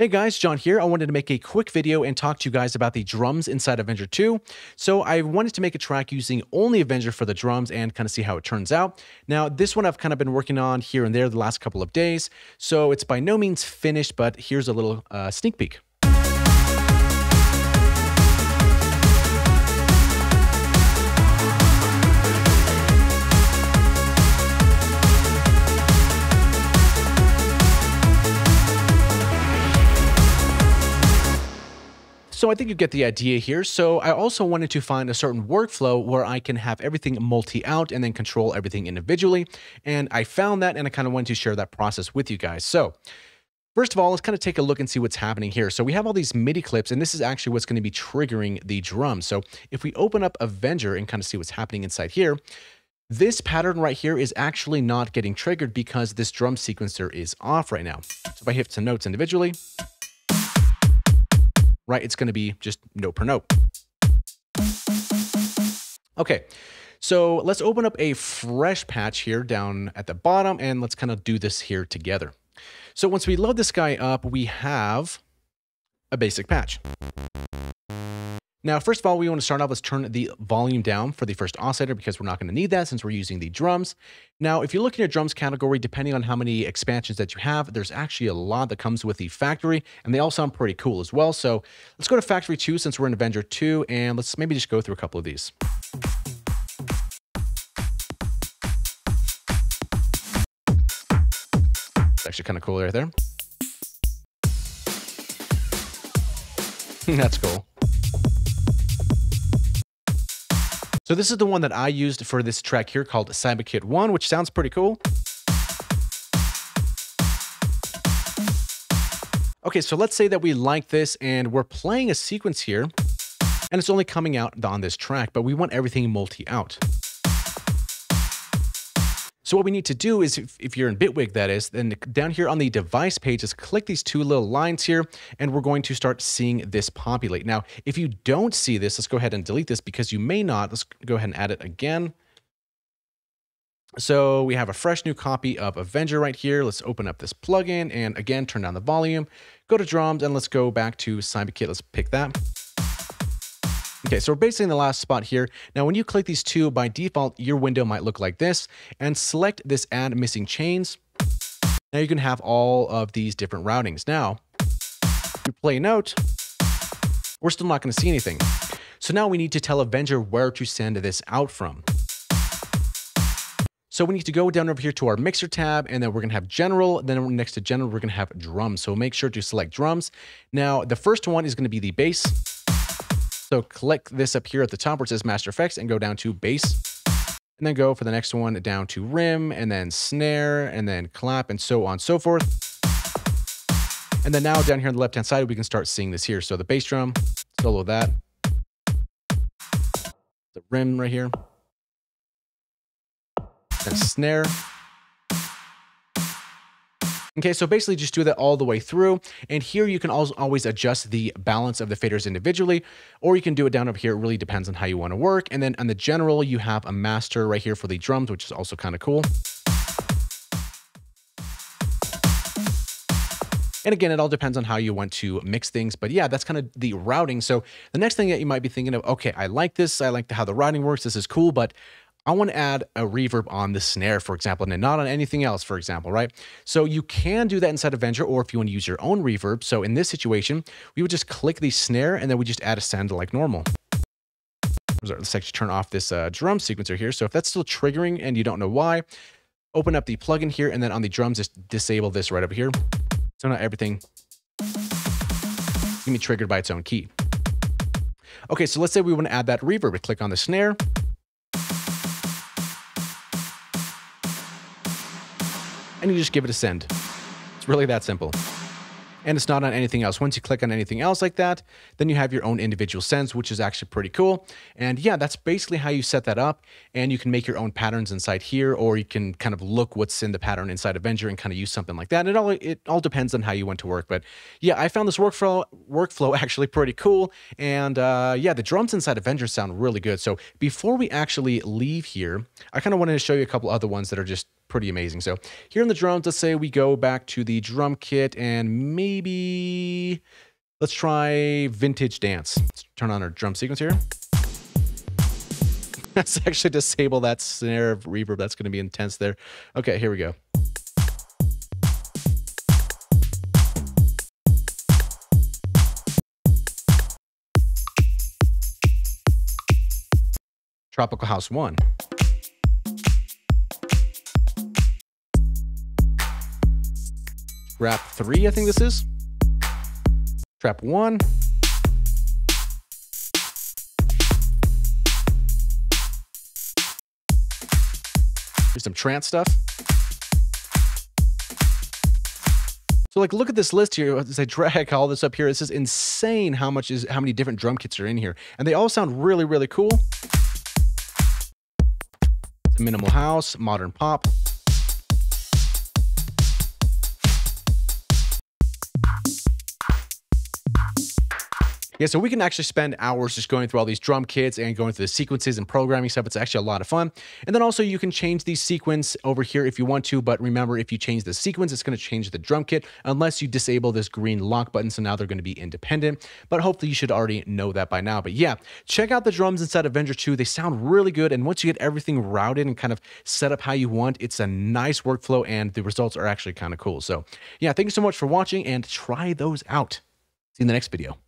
Hey guys, John here. I wanted to make a quick video and talk to you guys about the drums inside Avenger 2. So I wanted to make a track using only Avenger for the drums and kind of see how it turns out. Now this one I've kind of been working on here and there the last couple of days. So it's by no means finished, but here's a little sneak peek. So I think you get the idea here. So I also wanted to find a certain workflow where I can have everything multi-out and then control everything individually. And I found that, and I kind of wanted to share that process with you guys. So first of all, let's kind of take a look and see what's happening here. So we have all these MIDI clips, and this is actually what's going to be triggering the drum. So if we open up Avenger and kind of see what's happening inside here, this pattern right here is actually not getting triggered because this drum sequencer is off right now. So if I hit some notes individually, right, it's going to be just note per note. Okay, so let's open up a fresh patch here down at the bottom, and let's kind of do this here together. So once we load this guy up, we have a basic patch. Now, first of all, we want to start off, let's turn the volume down for the first oscillator because we're not going to need that since we're using the drums. Now, if you look in your drums category, depending on how many expansions that you have, there's actually a lot that comes with the factory, and they all sound pretty cool as well. So let's go to factory 2 since we're in Avenger 2, and let's maybe just go through a couple of these. It's actually kind of cool right there. That's cool. So this is the one that I used for this track here called CyberKit 1, which sounds pretty cool. Okay, so let's say that we like this and we're playing a sequence here and it's only coming out on this track, but we want everything multi-out. So what we need to do is, if you're in Bitwig, that is, then down here on the device page, just click these two little lines here, and we're going to start seeing this populate. Now, if you don't see this, let's go ahead and delete this because you may not. Let's go ahead and add it again. So we have a fresh new copy of Avenger right here. Let's open up this plugin and again, turn down the volume, go to drums, and let's go back to CyberKit. Let's pick that. Okay, so we're basically in the last spot here. Now, when you click these two, by default, your window might look like this, and select this add missing chains. Now you can have all of these different routings. Now, if you play a note, we're still not gonna see anything. So now we need to tell Avenger where to send this out from. So we need to go down over here to our mixer tab, and then we're going to have general. Then next to general, we're going to have drums. So make sure to select drums. Now, the first one is going to be the bass. So click this up here at the top where it says Master Effects and go down to Bass, and then go for the next one down to Rim, and then Snare, and then Clap, and so on and so forth. And then now down here on the left-hand side, we can start seeing this here. So the bass drum, solo that, the Rim right here, and Snare. Okay, so basically just do that all the way through. And here you can also always adjust the balance of the faders individually, or you can do it down over here. It really depends on how you want to work. And then on the general, you have a master right here for the drums, which is also kind of cool. And again, it all depends on how you want to mix things. But yeah, that's kind of the routing. So the next thing that you might be thinking of, okay, I like this. I like how the routing works. This is cool, but I want to add a reverb on the snare, for example, and not on anything else, for example, right? So you can do that inside Avenger, or if you want to use your own reverb. So in this situation, we would just click the snare, and then we just add a send like normal. Let's actually turn off this drum sequencer here. So if that's still triggering and you don't know why, open up the plugin here, and then on the drums, just disable this right over here. So now everything can be triggered by its own key. Okay, so let's say we want to add that reverb. We click on the snare. And you just give it a send. It's really that simple. And it's not on anything else. Once you click on anything else like that, then you have your own individual sends, which is actually pretty cool. And yeah, that's basically how you set that up. And you can make your own patterns inside here, or you can kind of look what's in the pattern inside Avenger and kind of use something like that. And it all depends on how you want to work. But yeah, I found this workflow actually pretty cool. And yeah, the drums inside Avenger sound really good. So before we actually leave here, I kind of wanted to show you a couple other ones that are just pretty amazing. So here in the drums, let's say we go back to the drum kit and maybe Let's try Vintage Dance. Let's turn on our drum sequence here. Let's actually disable that snare of reverb. That's going to be intense there. Okay, here we go. Tropical House 1. Trap 3, I think this is. Trap 1. Here's some trance stuff. So like, look at this list here as I drag all this up here. This is insane how many different drum kits are in here. And they all sound really, really cool. Minimal house, modern pop. Yeah, so we can actually spend hours just going through all these drum kits and going through the sequences and programming stuff. It's actually a lot of fun. And then also you can change the sequence over here if you want to, but remember, if you change the sequence, it's going to change the drum kit unless you disable this green lock button. So now they're going to be independent, but hopefully you should already know that by now. But yeah, check out the drums inside of Venger 2. They sound really good. And once you get everything routed and kind of set up how you want, it's a nice workflow and the results are actually kind of cool. So yeah, thank you so much for watching and try those out. See you in the next video.